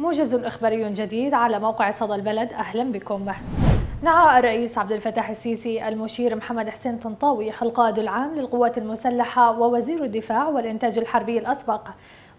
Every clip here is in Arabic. موجز إخباري جديد على موقع صدى البلد. أهلا بكم. نعى الرئيس عبد الفتاح السيسي المشير محمد حسين طنطاوي القائد العام للقوات المسلحة ووزير الدفاع والإنتاج الحربي الأسبق.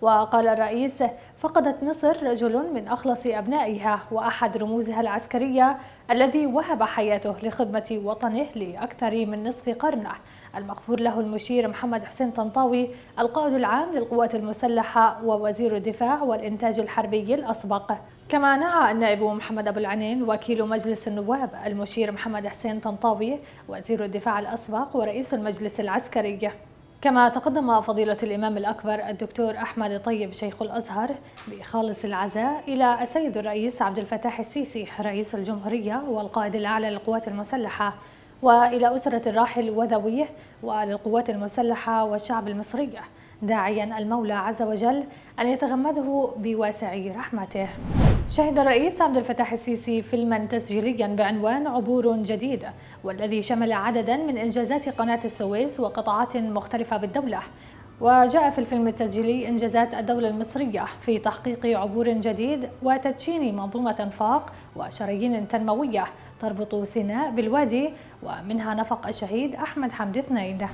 وقال الرئيس: فقدت مصر رجل من أخلص أبنائها وأحد رموزها العسكرية الذي وهب حياته لخدمة وطنه لأكثر من نصف قرنه. المغفور له المشير محمد حسين طنطاوي القائد العام للقوات المسلحة ووزير الدفاع والإنتاج الحربي الأسبق. كما نعى النائب محمد أبو العنين وكيل مجلس النواب المشير محمد حسين طنطاوي وزير الدفاع الأسبق ورئيس المجلس العسكري. كما تقدم فضيلة الإمام الأكبر الدكتور أحمد الطيب شيخ الأزهر بخالص العزاء إلى السيد الرئيس عبد الفتاح السيسي رئيس الجمهورية والقائد الأعلى للقوات المسلحة، وإلى أسرة الراحل وذويه وللقوات المسلحة والشعب المصري، داعيا المولى عز وجل أن يتغمده بواسع رحمته. شهد الرئيس عبد الفتاح السيسي فيلما تسجيليا بعنوان عبور جديد، والذي شمل عددا من إنجازات قناة السويس وقطاعات مختلفة بالدولة. وجاء في الفيلم التسجيلي إنجازات الدولة المصرية في تحقيق عبور جديد وتدشين منظومة أنفاق وشرايين تنموية تربط سيناء بالوادي، ومنها نفق الشهيد أحمد حمدي اثنين.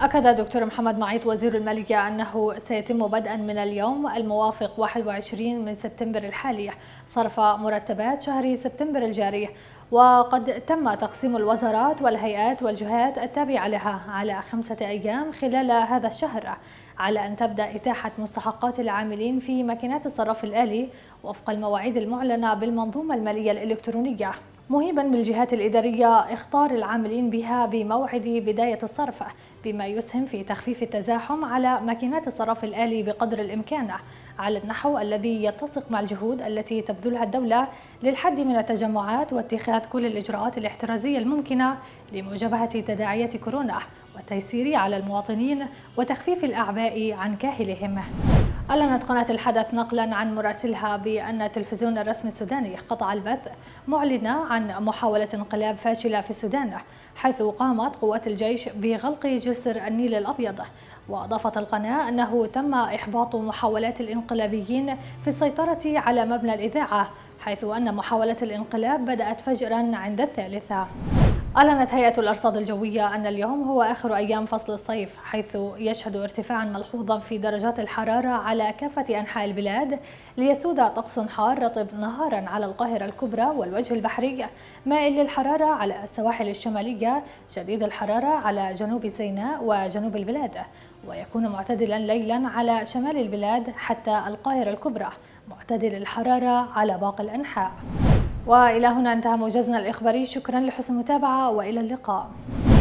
أكد دكتور محمد معيط وزير المالية أنه سيتم بدءا من اليوم الموافق 21 من سبتمبر الحالي صرف مرتبات شهر سبتمبر الجاري، وقد تم تقسيم الوزارات والهيئات والجهات التابعة لها على 5 أيام خلال هذا الشهر، على أن تبدأ إتاحة مستحقات العاملين في ماكينات الصرف الآلي وفق المواعيد المعلنة بالمنظومة المالية الإلكترونية، مهيبا بالجهات الإدارية إخطار العاملين بها بموعد بداية الصرف، بما يسهم في تخفيف التزاحم على ماكينات الصرف الآلي بقدر الإمكان على النحو الذي يتسق مع الجهود التي تبذلها الدولة للحد من التجمعات واتخاذ كل الإجراءات الاحترازية الممكنة لمجابهة تداعيات كورونا والتيسير على المواطنين وتخفيف الأعباء عن كاهلهم. أعلنت قناة الحدث نقلا عن مراسلها بأن التلفزيون الرسمي السوداني قطع البث معلنا عن محاولة انقلاب فاشلة في السودان، حيث قامت قوات الجيش بغلق جسر النيل الأبيض. وأضافت القناة أنه تم إحباط محاولات الانقلابيين في السيطرة على مبنى الإذاعة، حيث أن محاولة الانقلاب بدأت فجرا عند الثالثة. أعلنت هيئة الأرصاد الجوية أن اليوم هو آخر أيام فصل الصيف، حيث يشهد ارتفاعا ملحوظا في درجات الحرارة على كافة أنحاء البلاد، ليسود طقس حار رطب نهارا على القاهرة الكبرى والوجه البحري، مائل للحرارة على السواحل الشمالية، شديد الحرارة على جنوب سيناء وجنوب البلاد، ويكون معتدلا ليلا على شمال البلاد حتى القاهرة الكبرى، معتدل الحرارة على باقي الأنحاء. وإلى هنا انتهى موجزنا الإخباري. شكرا لحسن المتابعة وإلى اللقاء.